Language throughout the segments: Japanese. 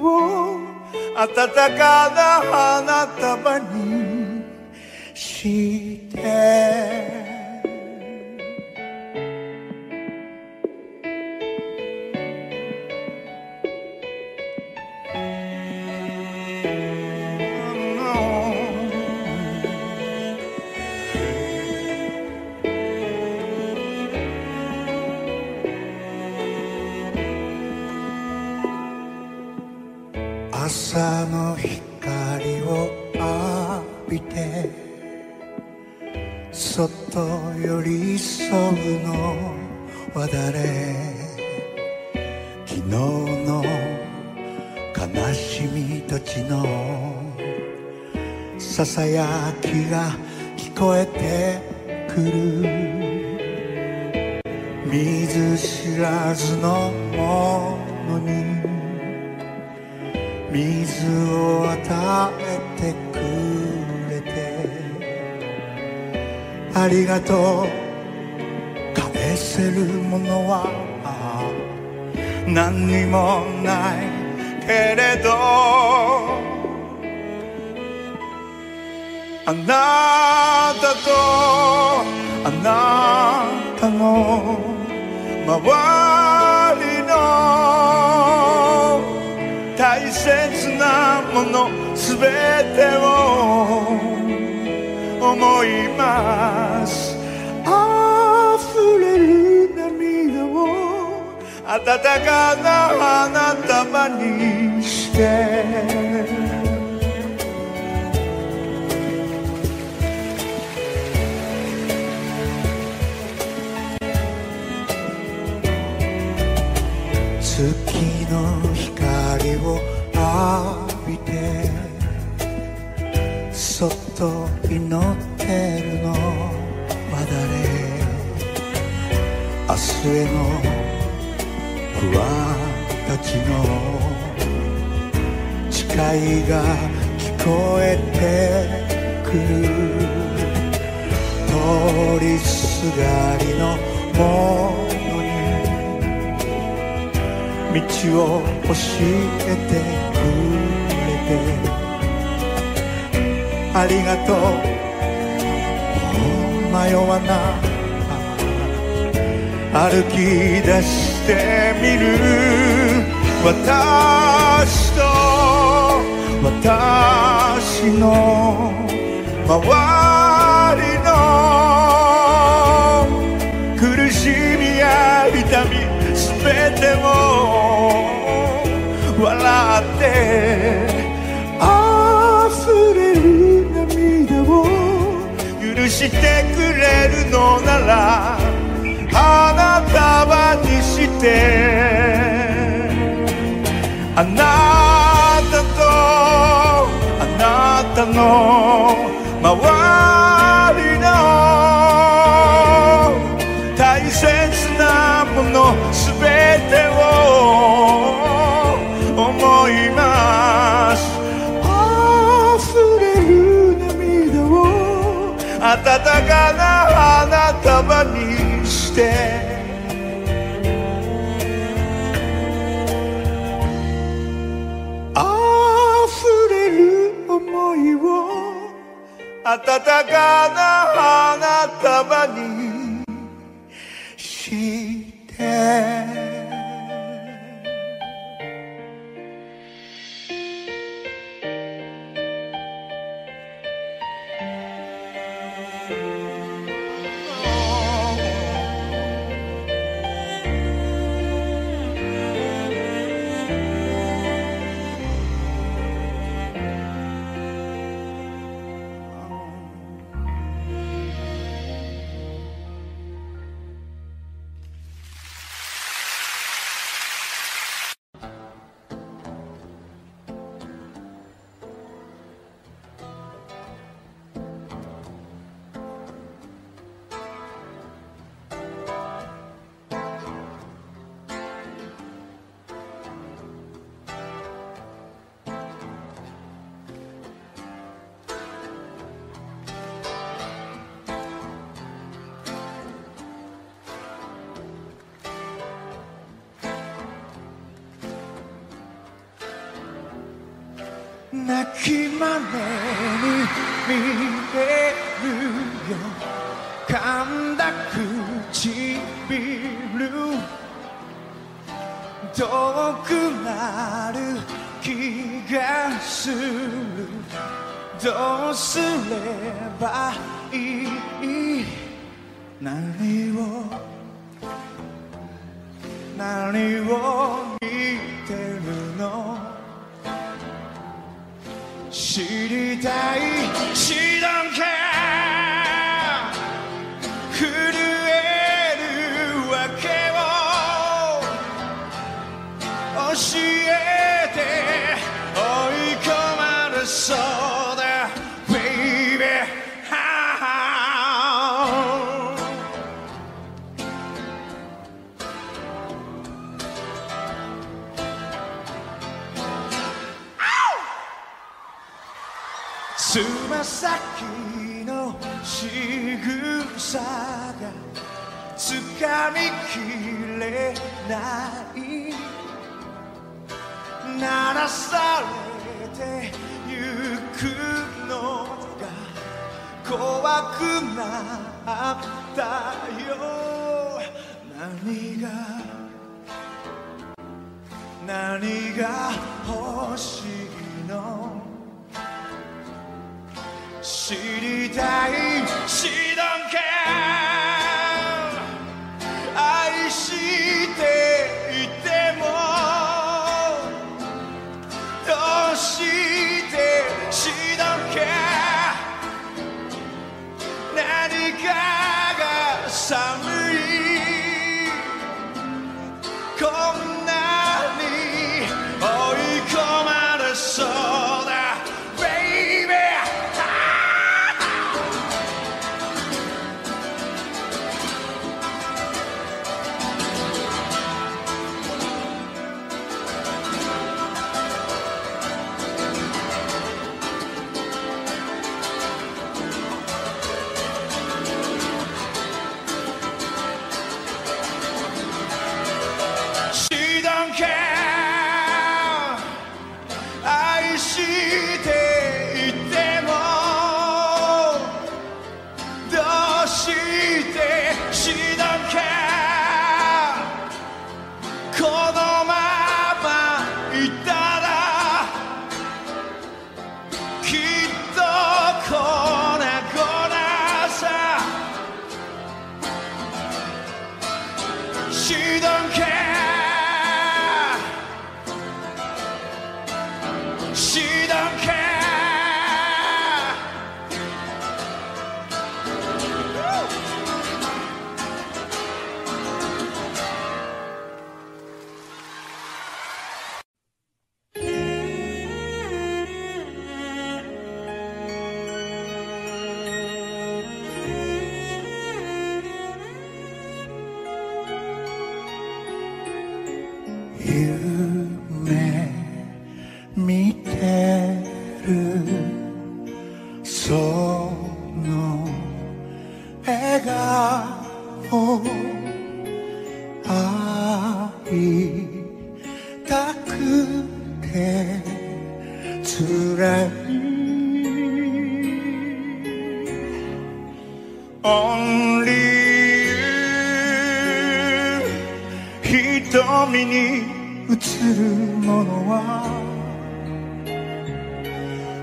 を暖かな花束にして朝の光を浴びてそっと寄り添うのは誰、昨日の悲しみたちのささやきが聞こえてくる、見ず知らずのものに水を与えてくれてありがとう、返せるものは何にもないけれど、あなたとあなたの周りの大切なものすべてを思います。あふれる涙を温かな花束にして浴びてそっと祈ってるのは誰、明日への不安たちの誓いが聞こえてくる、通りすがりのものに道を教えてありがとう、迷わない歩き出してみる、私と私の周りの苦しみや痛みすべてを笑ってしてくれるのなら花束にして、あなたとあなたの周りの大切なもの全てを思います。温かな花束にしてあふれる想いを温かな花束にして泣きまめに見えるよ、噛んだ唇、遠くなる気がする。どうすればいい？何を見てるの？知りたい。She don't care。 震えるわけを教えて。追い込まれそうだ Baby、oh。 つま先の仕草が掴みきれない、鳴らされてゆくのが怖くなったよ。何が欲しいの？知りたい。She don't care。 愛していてもどうして？ She don't care。 何かが寒い。こんなに追い込まれそう。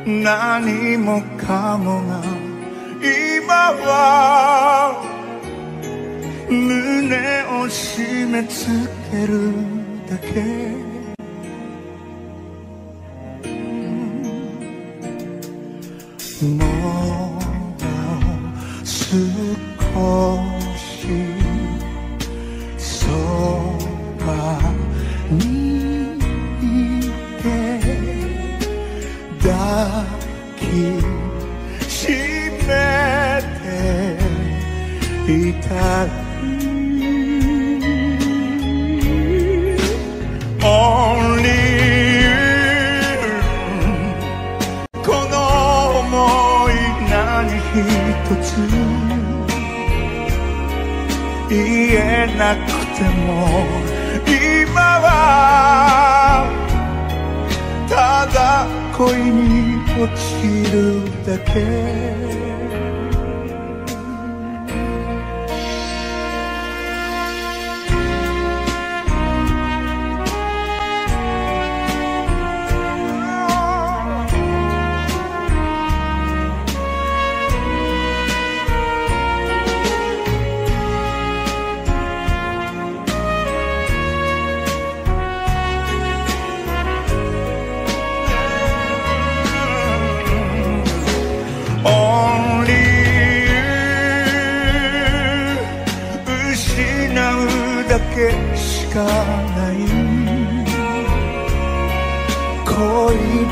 何もかもが今は胸を締め付けるだけ。もう少しそばにいてだ「抱きしめていたい」「Only you」「この想い何一つ」「言えなくても今はただ」恋に落ちるだけ」しかない恋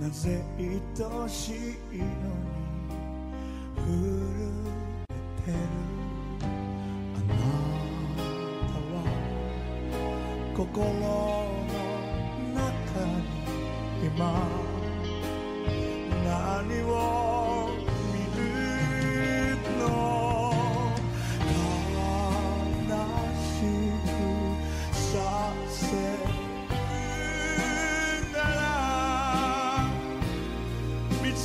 なぜ愛しいのに震えてる、あなたは心の中に今何を見るの、悲しくさせるし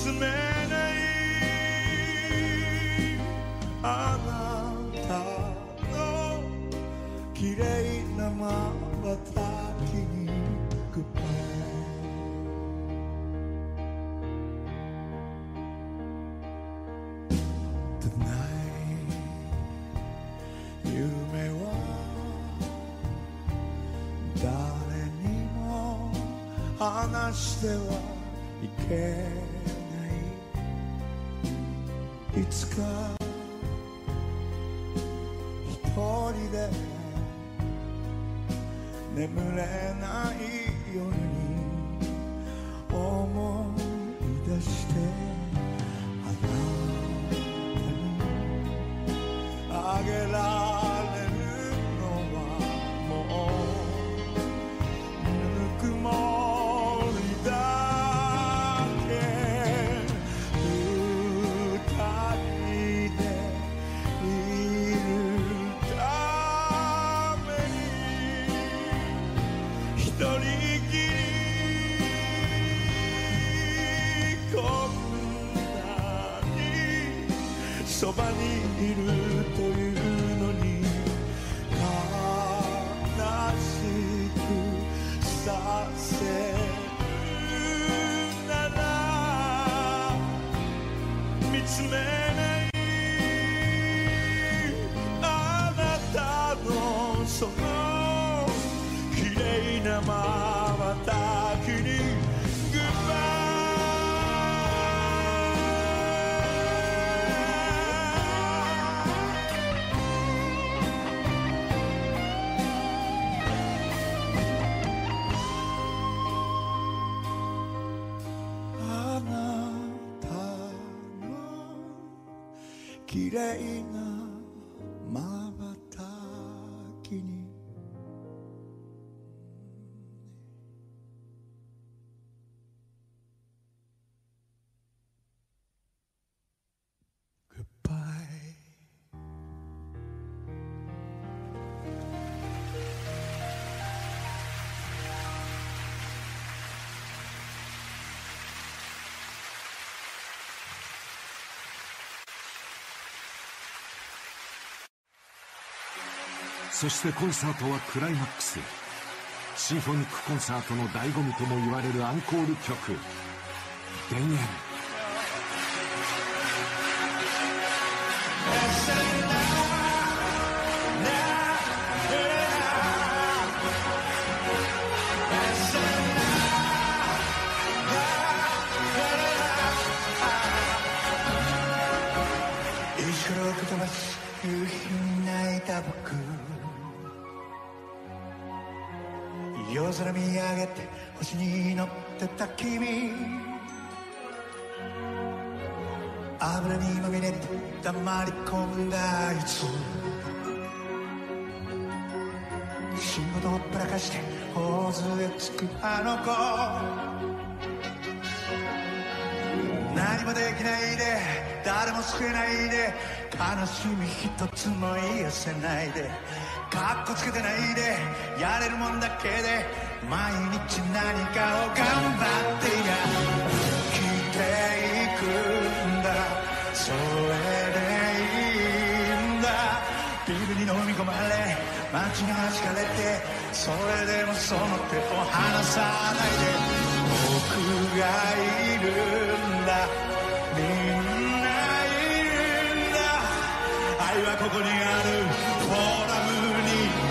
てはいけない、いつか一人で眠れない夜に思い出して、あなたにあげられるのはもうぬくもそばにいるというのに悲しくさせるなら見つめないあなたのその綺麗な瞬きにグッバイ綺麗な瞬きにグッバイ。そしてコンサートはクライマックス。シンフォニックコンサートの醍醐味とも言われるアンコール曲「田園」。夕日に泣いた僕、夜空見上げて星に乗ってた君、油にまみれて黙り込んだあいつ、心事をぶらかして頬杖つくあの子、何もできないで誰も救えないで、悲しみ一つも癒せないで、カッコつけてないで、やれるもんだけで毎日何かを頑張ってや生きていくんだ、それでいいんだ。ビルに飲み込まれ街が弾かれて、それでもその手を離さないで、僕がいるんだ、みんな愛はここにある、フォーラムに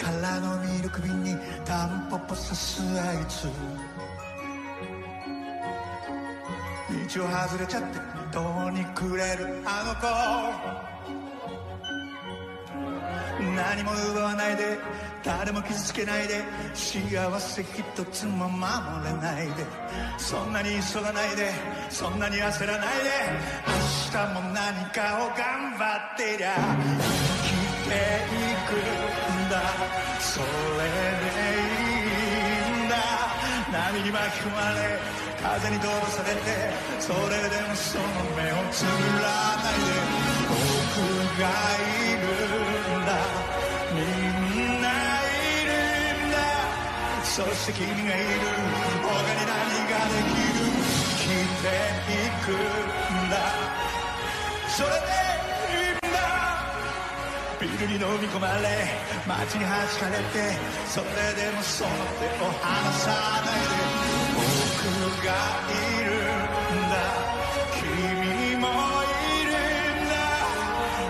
空のミルク瓶にタンポポさすあいつ、道を外れちゃってどうにくれるあの子、何も奪わないで誰も傷つけないで、幸せ一つも守れないで、そんなに急がないで、そんなに焦らないで、明日も何かを頑張ってりゃ生きていくんだ、それでいいんだ。波に巻き込まれ風に飛ばされて、それでもその目をつぶらないで、僕がいるんだ、そして君がいる、他に何ができる、生きていくんだ、それでいいんだ。ビルに飲み込まれ街にはじかれて、それでもその手を離さないで、僕がいるんだ、君もいるんだ、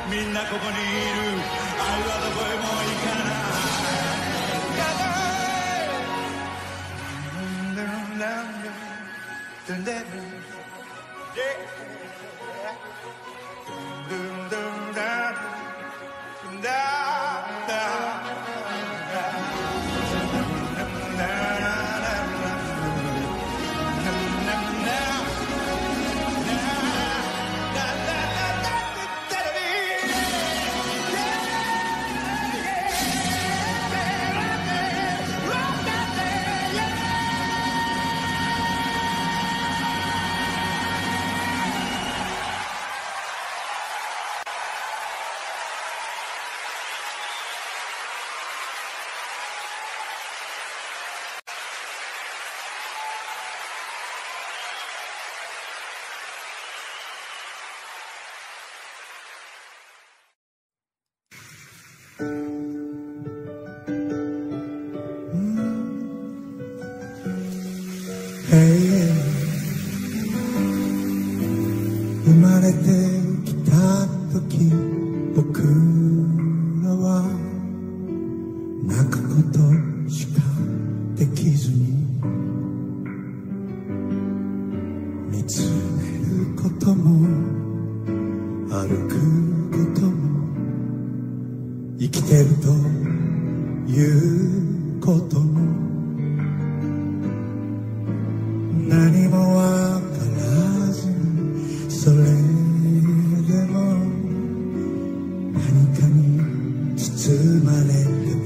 みんなここにいる、愛はどこへも行かない。ドゥンドゥンドゥンドゥンダーダ生まれてきた時時僕らは泣くことしかできずに見つめることも歩くことも生きてるということも何もわからずにそれでも何かに包まれて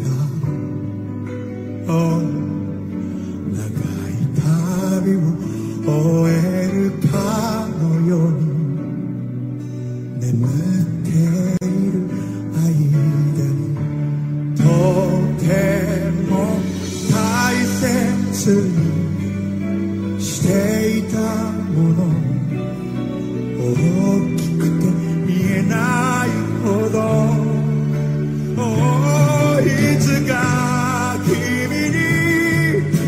た、oh、 長い旅を終えるかのように眠っている間にとても大切にしていたもの大きくて見えないほど、oh、 いつか君に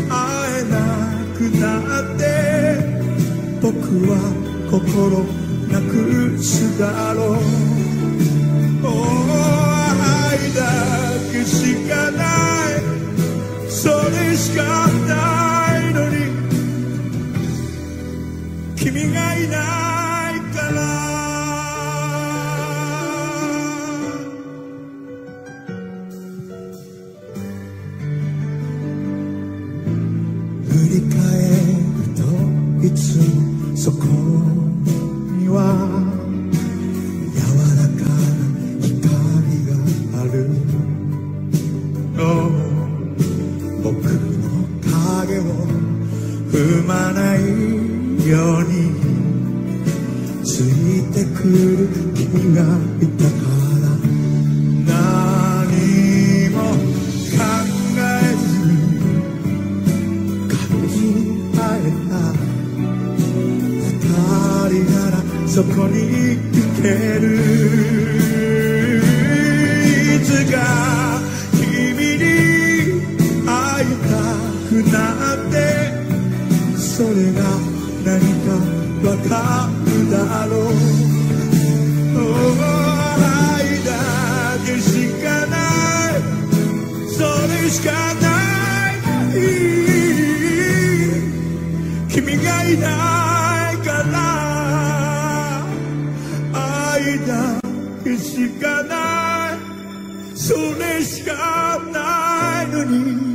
会えなくなって僕は心なくすだろう、oh、 愛だけしかないそれしかないのに君がいないから振り返るといつもそこには柔らかな光がある、oh、 僕の影を踏まないようについてくる君がいたから何も考えずに君に会えた二人ならそこに行けるいつか君に会いたくなってそれが何かわかるだろう、oh、 愛だけしかないそれしかない君がいないから愛だけしかないそれしかないのに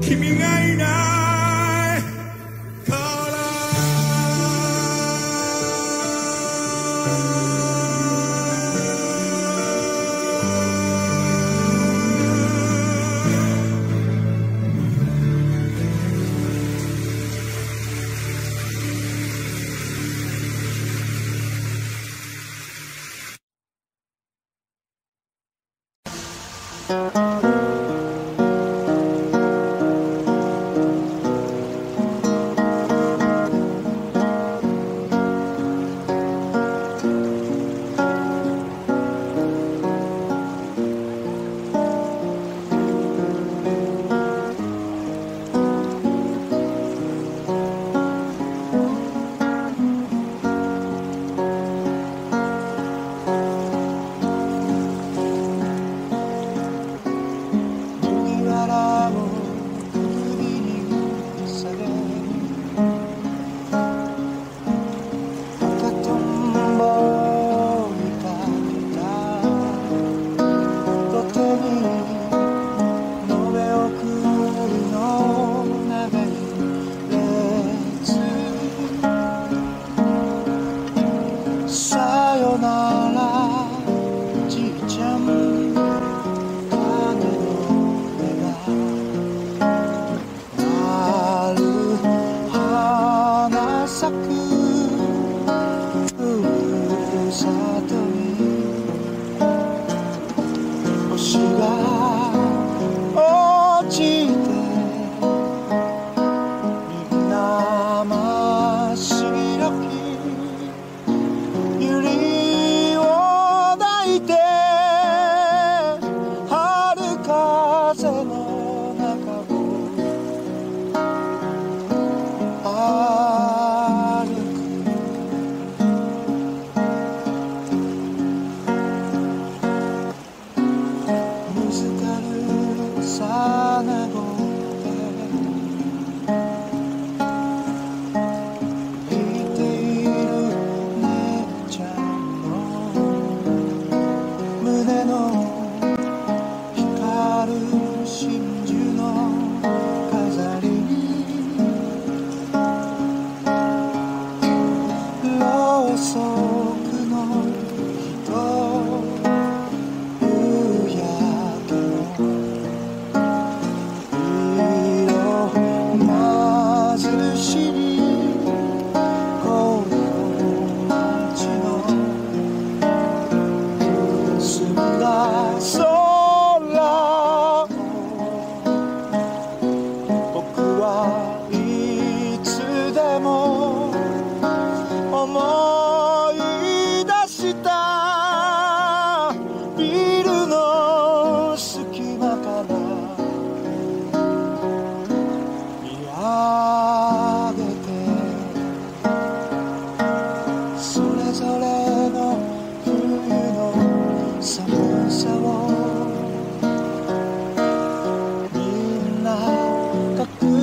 君がいないから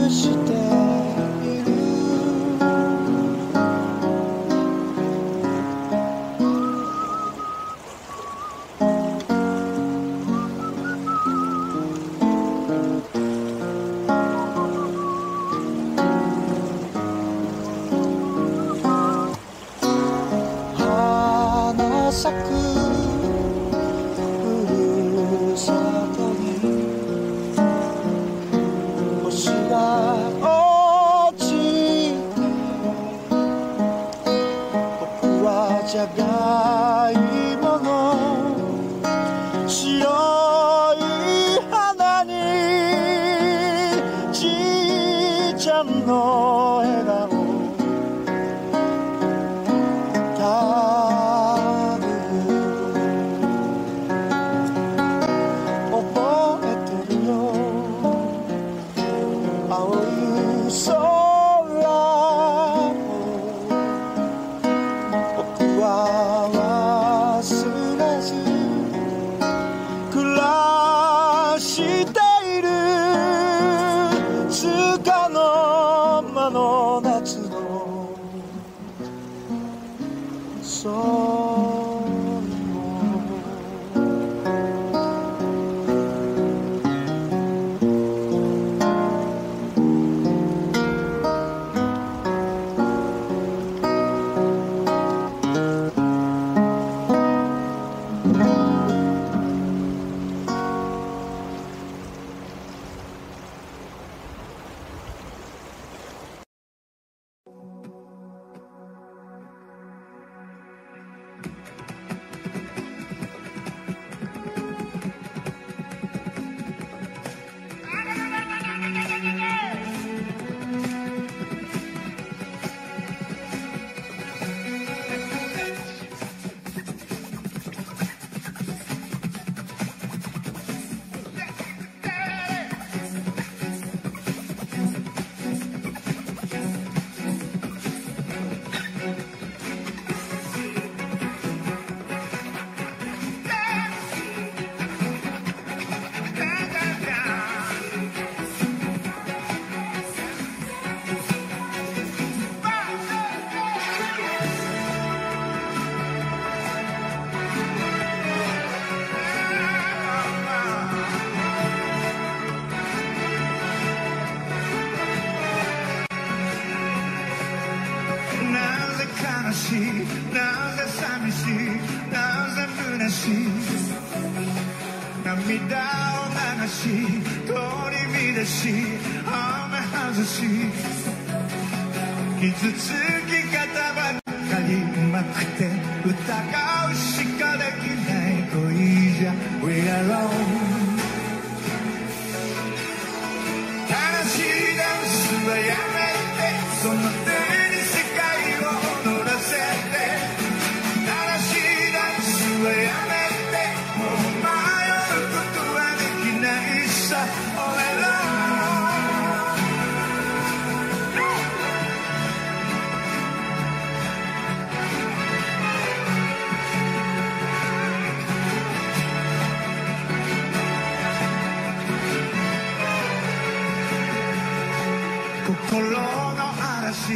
咲くふるさとに星が落ちて、僕はじゃがいもの白い花にじいちゃんの笑顔傷つき方ばっかりうまくて疑うしかできない恋じゃ We are alone 悲しいダンスはやめてその手に世界を踊らせて悲しいダンスはやめてもう迷うことはできないさ俺ら心の嵐思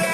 手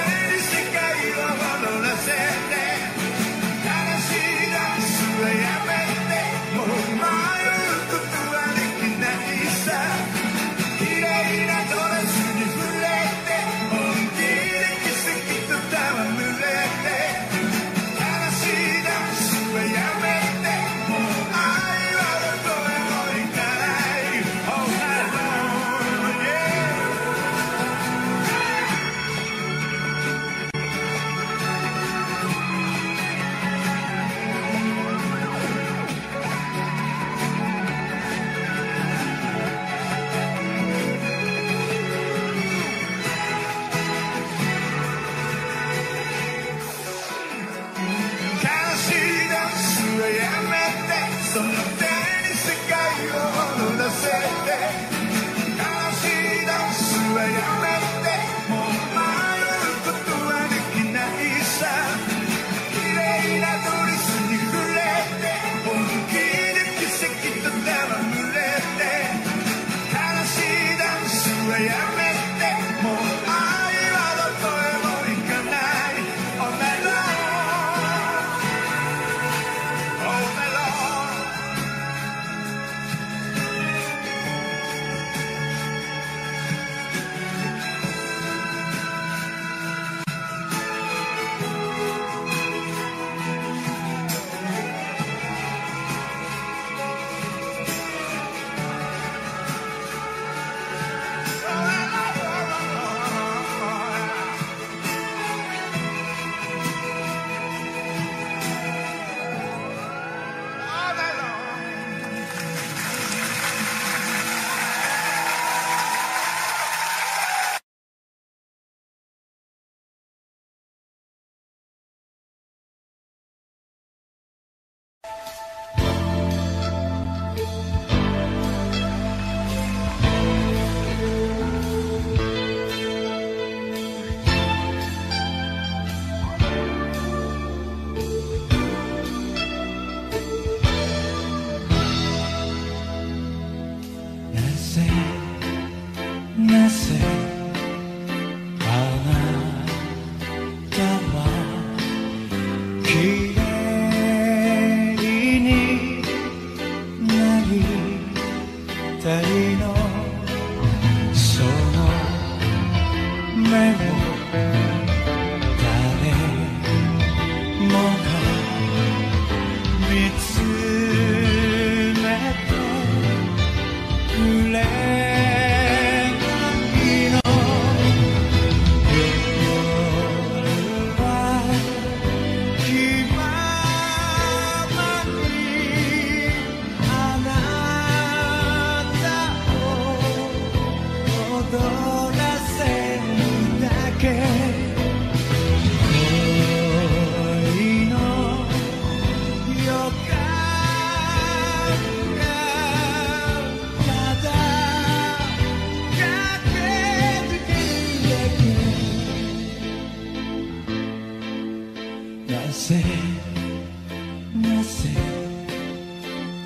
なぜ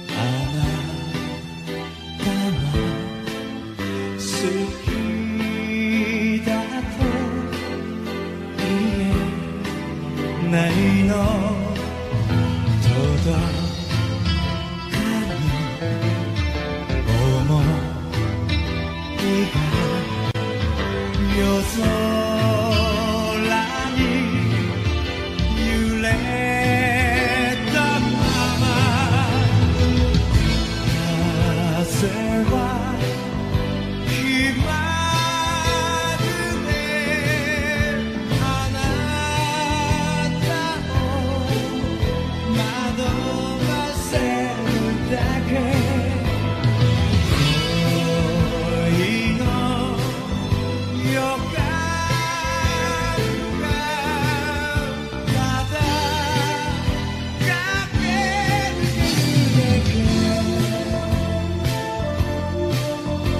あなたは好きだと言えないの？届かぬ想いが夜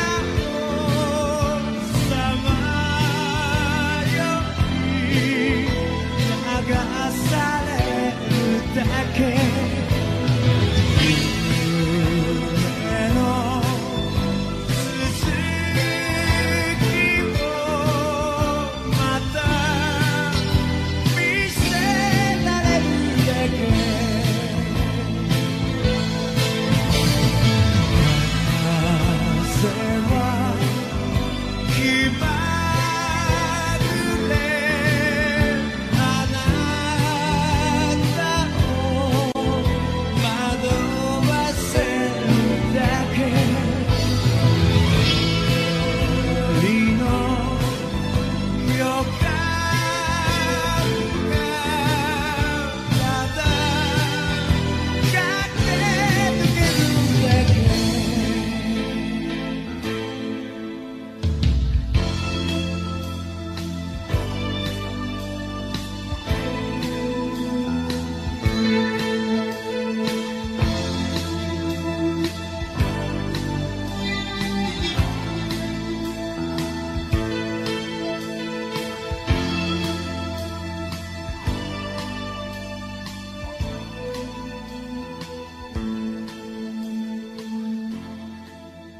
空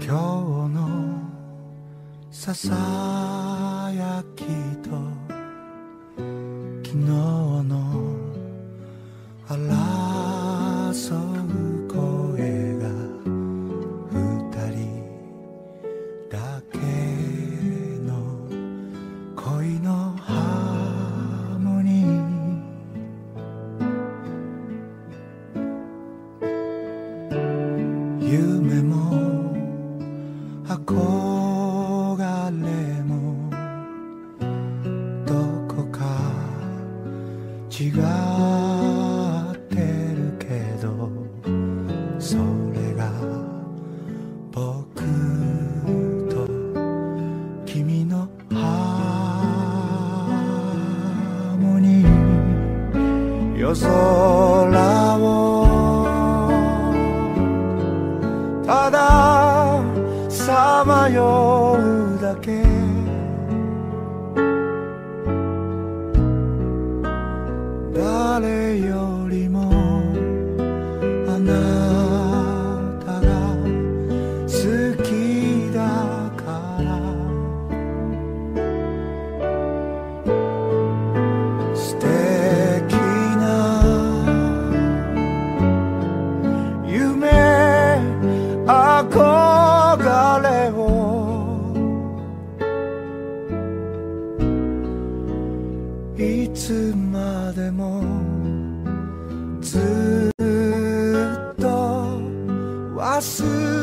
今日のささやきと昨日の争う声が二人だけの恋のハーモニー、夢も憧れもどこか違ってるけど、それが僕と君のハーモニー。夜空をたださまようだけ、誰よりもあなたが好きだから、素敵な夢憧れを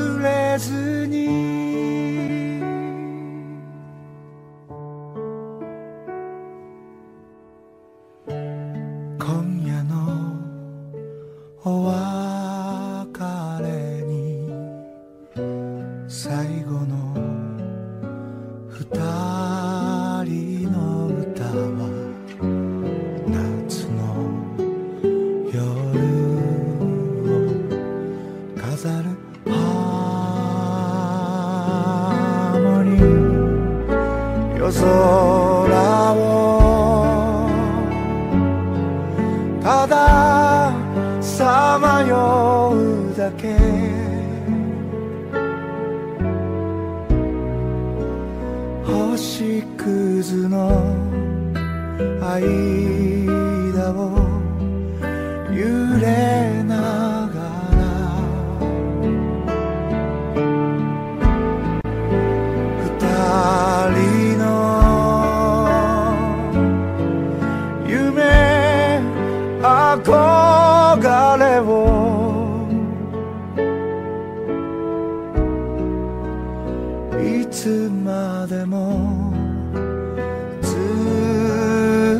忘れずに」「今夜のお別れに最後の二人の歌は」夜空をたださまようだけ、星屑の間を揺れながら二人憧れをいつまでもず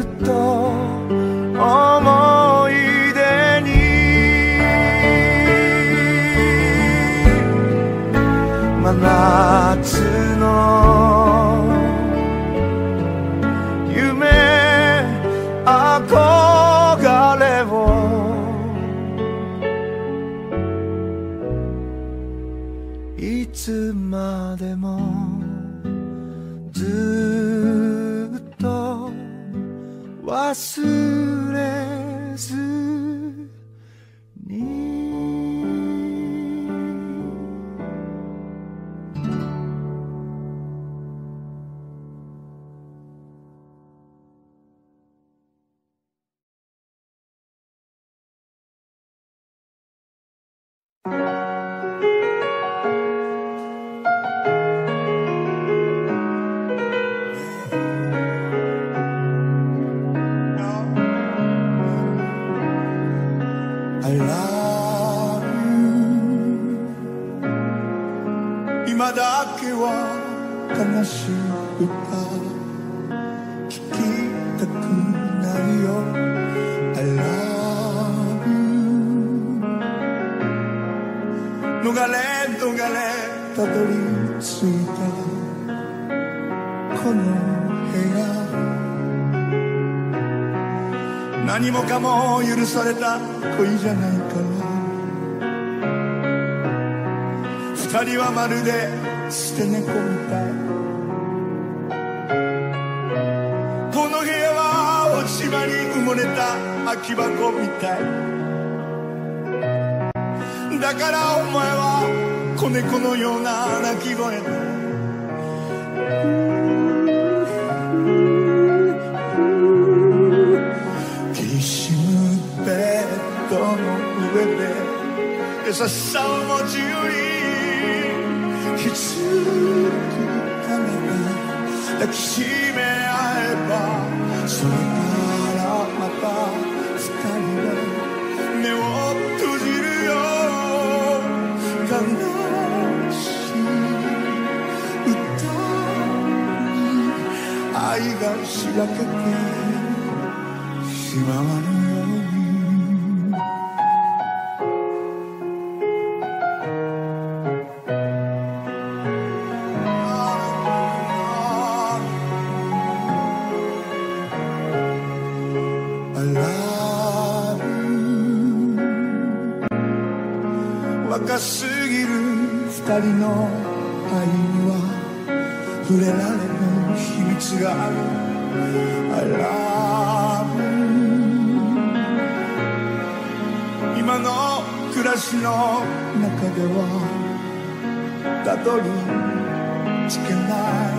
っと思い出に真夏の夢憧れいつまでもずっと忘れずに何もかも許された恋じゃないから、二人はまるで捨て猫みたい。この部屋は落ち葉に埋もれた空き箱みたい。だからお前は子猫のような鳴き声で優しさを持ち寄り、きつく体抱きしめ合えば、それからまた二人で目を閉じるよ。悲しい歌に愛がしらけてしまわぬよ。若すぎる二人の愛には触れられない秘密がある。 I love you 今の暮らしの中ではたどり着けない。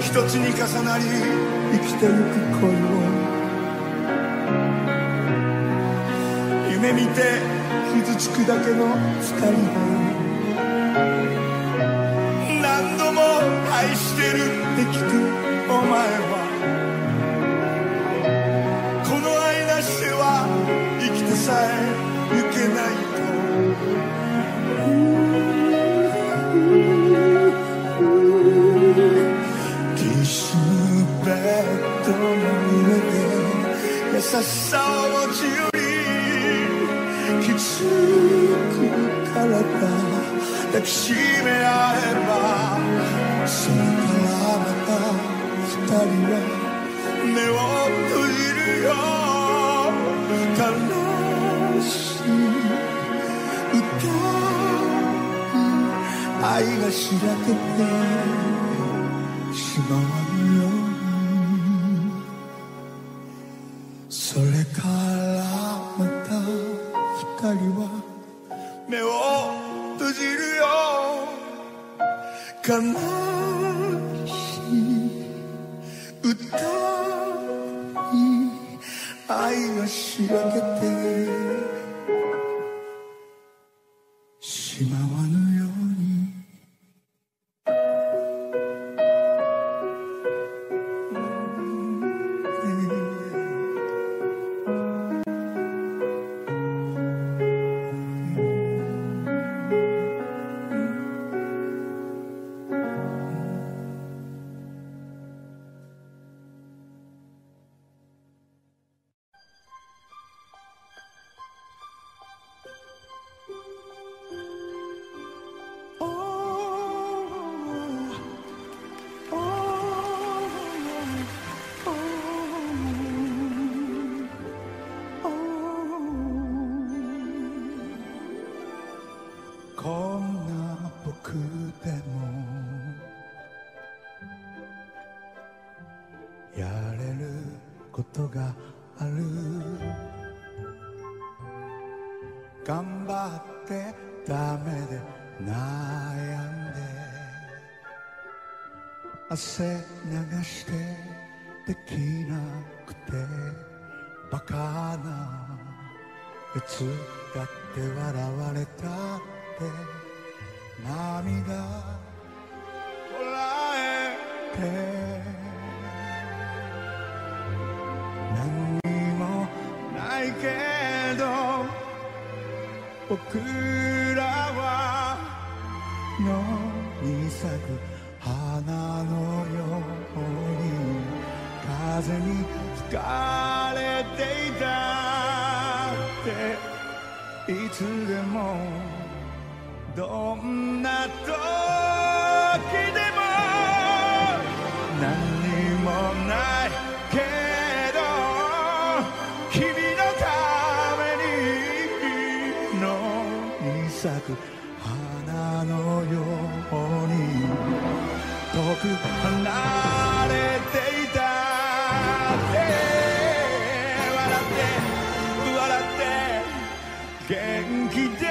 一つに重なり生きてゆく恋を夢見て傷つくだけの二人を、何度も愛してるって聞くお前は、この愛なしでは生きてさえゆけないと。た抱きしめ合えば、それからまた二人は目を閉じるよ。楽しい歌、愛が開けてしまうよ。それからまた二人は目を閉じるよ。悲しい歌に愛がしらけてしまわぬ。頑張ってダメで悩んで汗流してできなくてバカないつだって笑われたって涙こらえて何もないけど僕らは野に咲く花のように風に吹かれていたっていつでもどんな時でも何もないけど花のように遠く離れていたって笑って元気で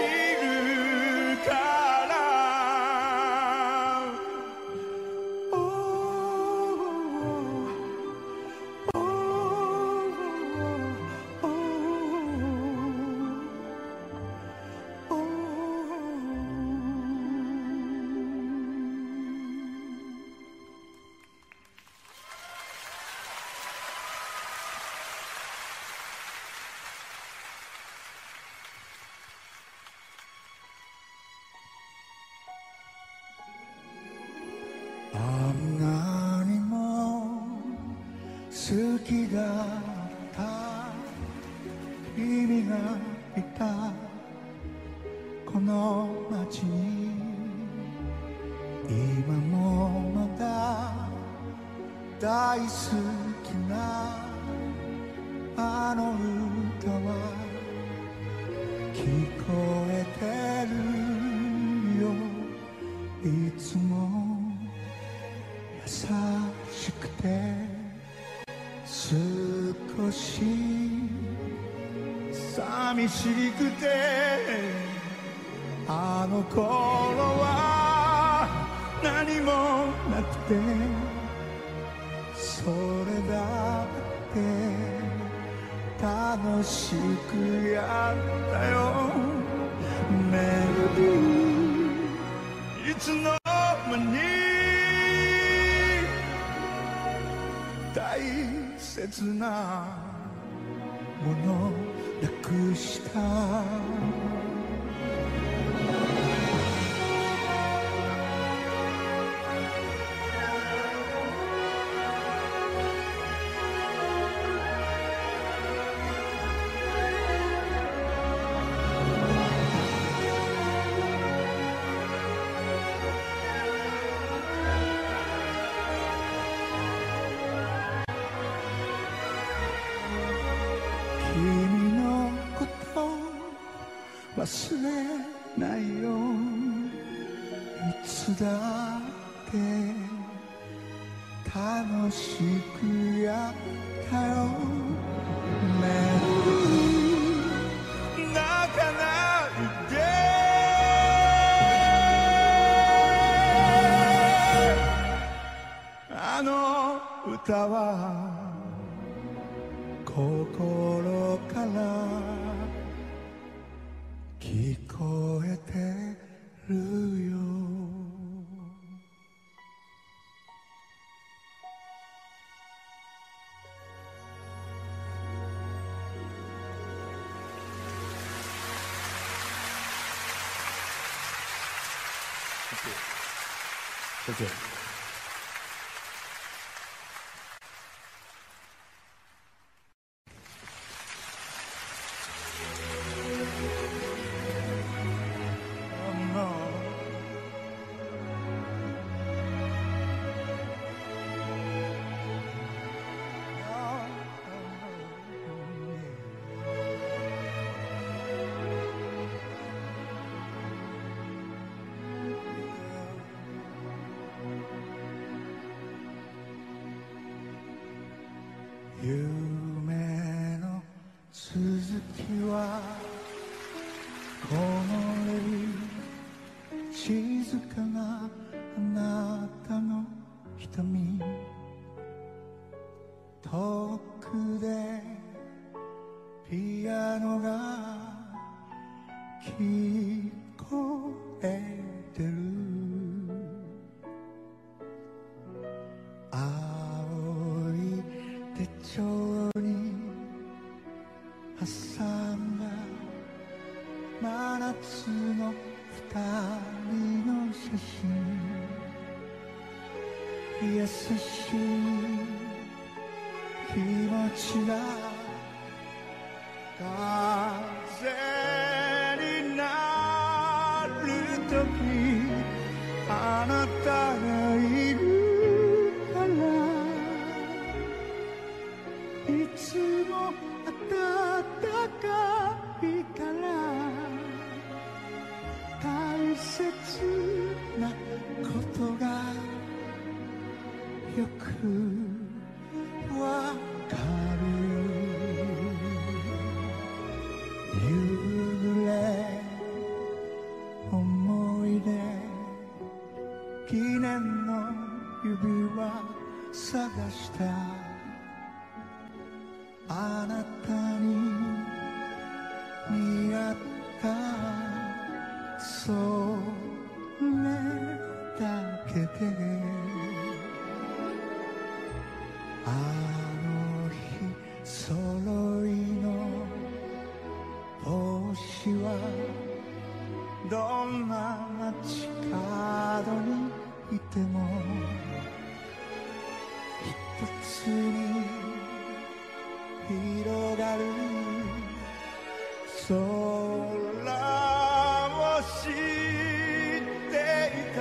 いるから「おーおーおー好きだった意味がいたこの街に今もまだ大好きなあの歌は聞こえてるよいつも優しくて少し寂しくてあの頃は何もなくてそれだって楽しくやったよメロディーいつの間に大切なものなくしたないよいつだって楽しくやったよメリー泣かないであの歌は心から聞こえてるよOK夢の続きはこのレビュー静かなあなたの瞳遠くでピアノが聞こえてる優しい気持ちが風になるときあなたがいるからいつも温かいから大切なことがよくわかる夕暮れ思い出記念の指輪探したあなたに似合ったそれだけであの日揃いの帽子はどんな街角にいても一つに広がる空を知っていた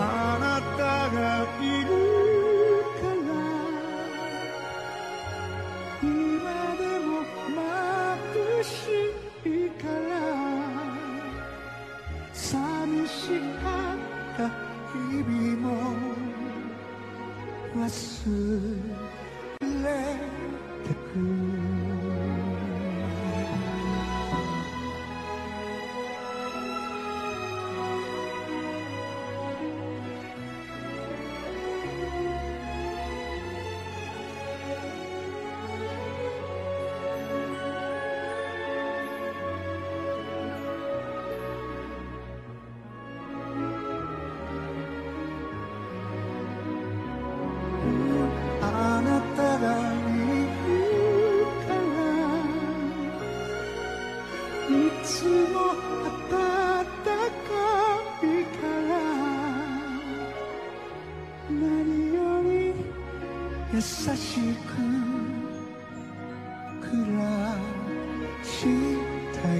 あなたがいる忘れてくいつも温かいから何より優しく暮らしたい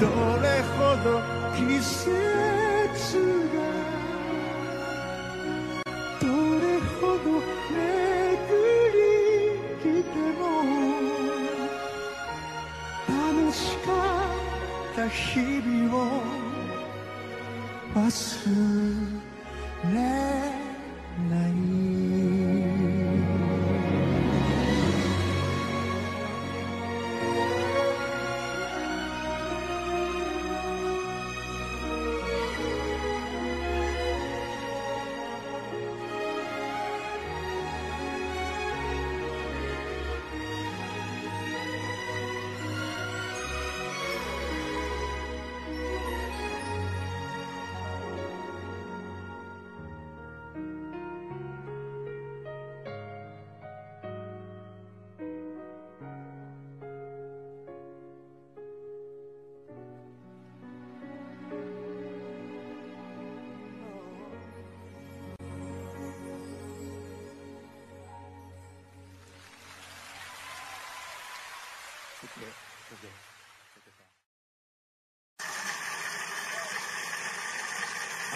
どれほど季節がどれほど巡り来ても「楽しかった日々を忘れない。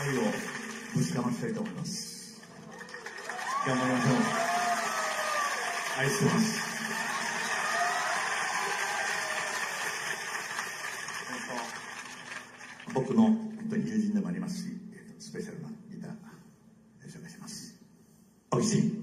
愛をぶちかましたいと思います。頑張りましょう。愛してます。僕の本当に友人でもありますし、スペシャルなギター紹介します。おいしい。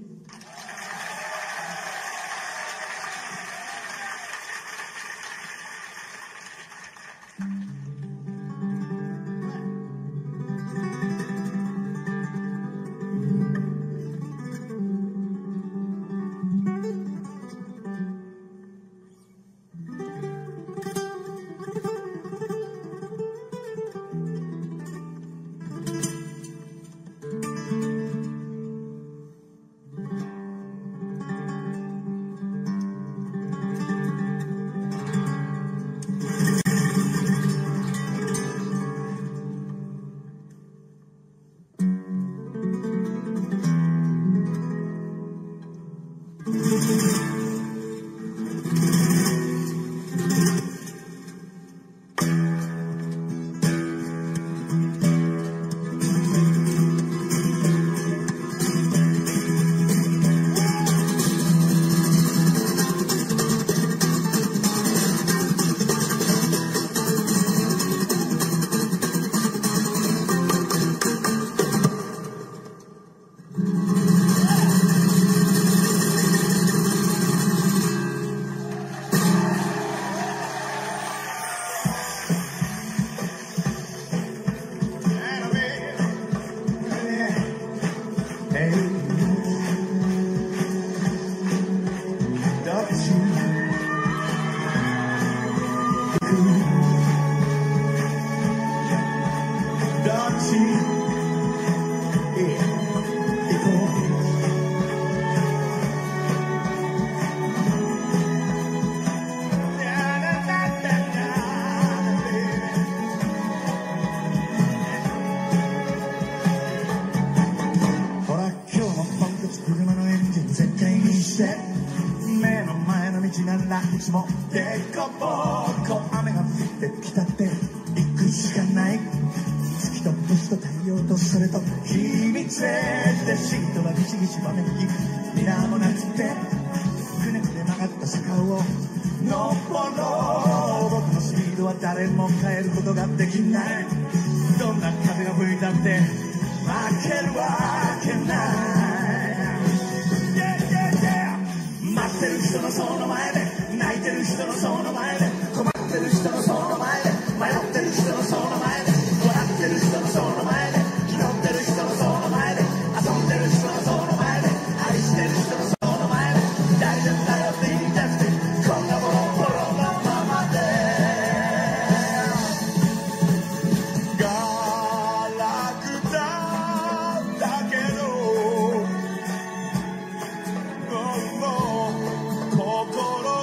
もデコボコ雨が降ってきたって行くしかない。月と星と太陽とそれと秘密でシートがギシギシわめきミラーもなくてくねくね曲がった坂を登ろう。僕のスピードは誰も変えることができない。どんな風が吹いたって負けるわけない。待ってる人のその前で泣いてる人のその前で困ってる人のその前で迷ってる人のその前で笑ってる人のその前で祈ってる人のその前で遊んでる人のその前で愛してる人のその前で大丈夫だよって言いたくてこんなボロボロのままでが楽だったけど心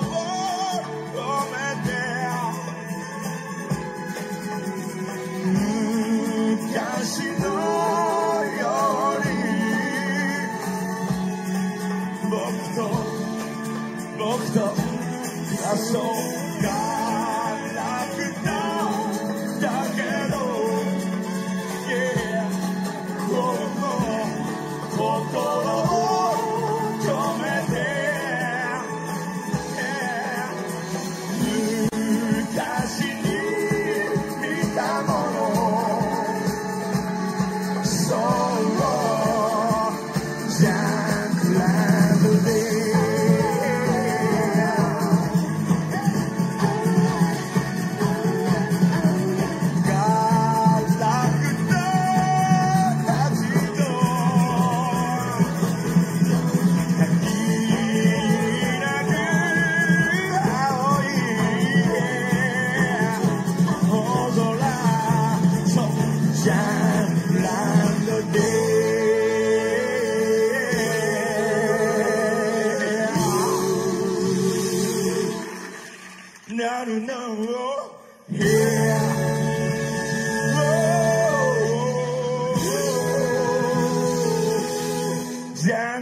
ジャ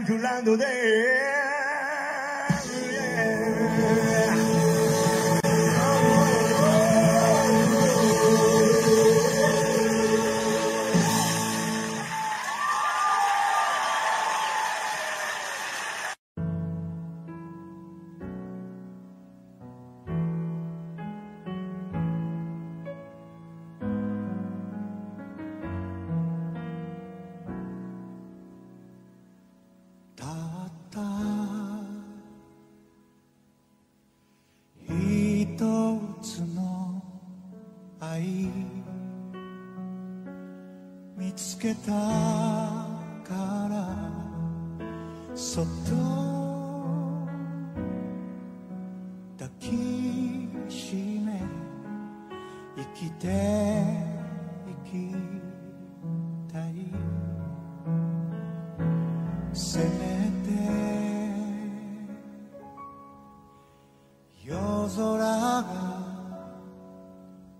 ンクランドで見つけたからそっと抱きしめ生きていきたいせめて夜空が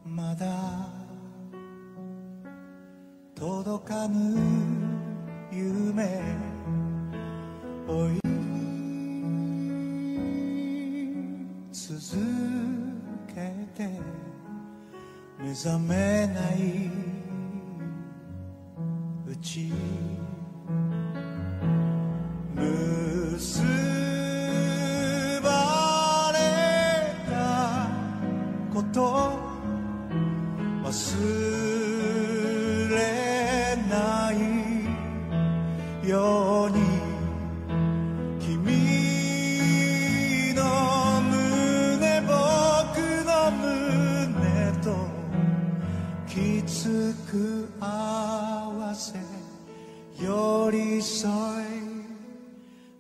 まだ届かぬ夢追い続けて目覚めないうち結ばれたこと忘れないように君の胸僕の胸ときつく合わせ寄り添い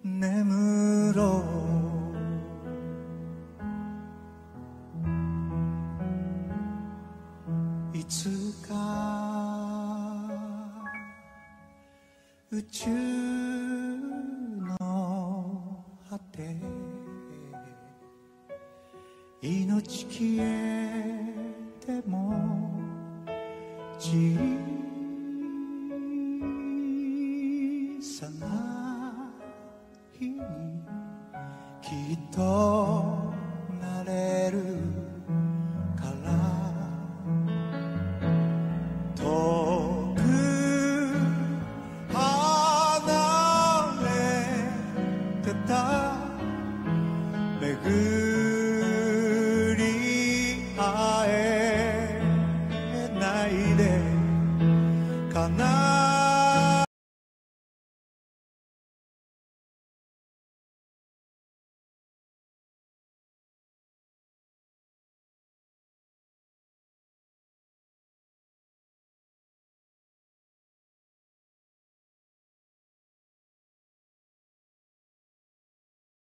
眠ろういつか宇宙の果て命消えてもじっと